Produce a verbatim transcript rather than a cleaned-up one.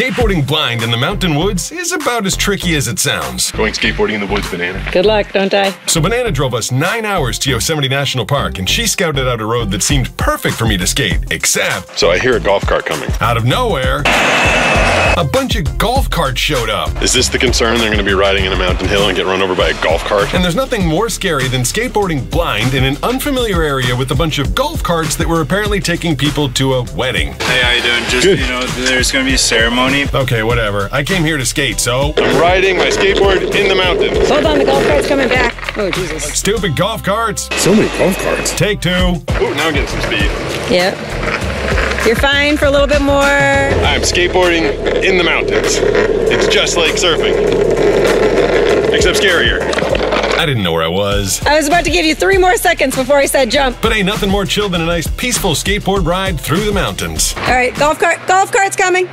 Skateboarding blind in the mountain woods is about as tricky as it sounds. Going skateboarding in the woods, Banana. Good luck, don't die. So Banana drove us nine hours to Yosemite National Park, and she scouted out a road that seemed perfect for me to skate, except... So I hear a golf cart coming. Out of nowhere, a bunch of golf carts showed up. Is this the concern? They're gonna be riding in a mountain hill and get run over by a golf cart? And there's nothing more scary than skateboarding blind in an unfamiliar area with a bunch of golf carts that were apparently taking people to a wedding. Hey, how you doing? Just, Good. You know, there's gonna be a ceremony. Okay, whatever. I came here to skate, so... I'm riding my skateboard in the mountains. Hold on, the golf cart's coming back. Oh, Jesus. Stupid golf carts. So many golf carts. Take two. Ooh, now I'm getting some speed. Yep. You're fine for a little bit more. I'm skateboarding in the mountains. It's just like surfing. Except scarier. I didn't know where I was. I was about to give you three more seconds before I said jump. But ain't nothing more chill than a nice, peaceful skateboard ride through the mountains. All right, golf cart, golf cart's coming.